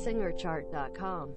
SingerChart.com.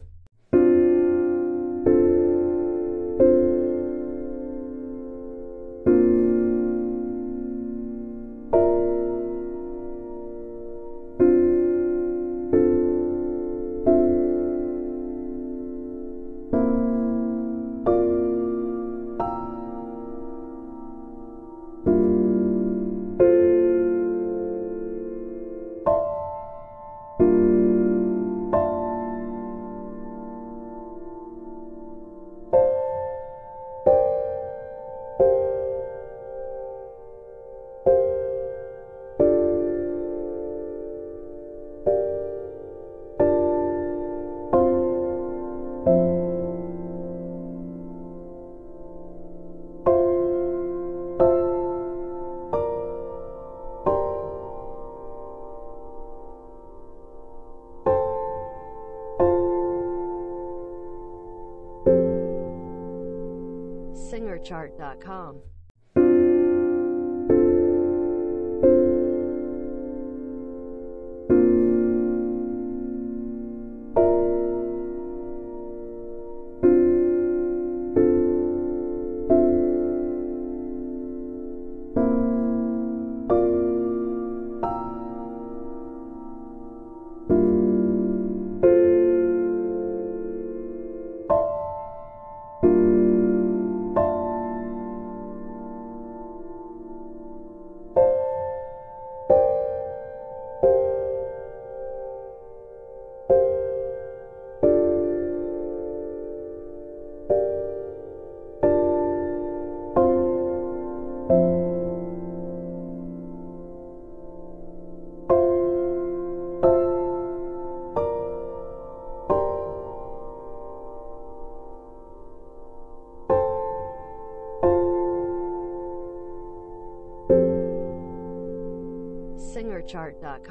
SingerChart.com.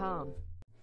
SingerChart.com.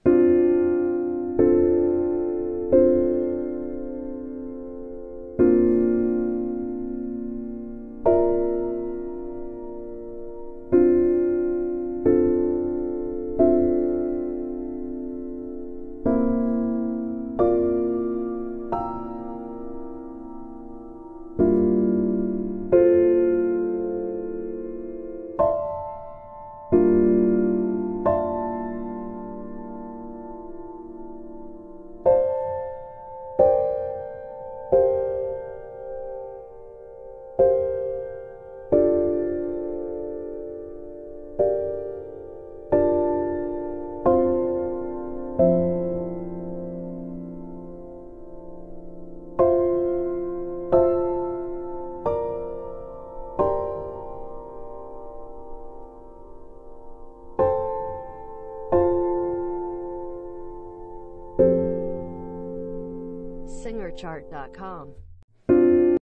SingerChart.com.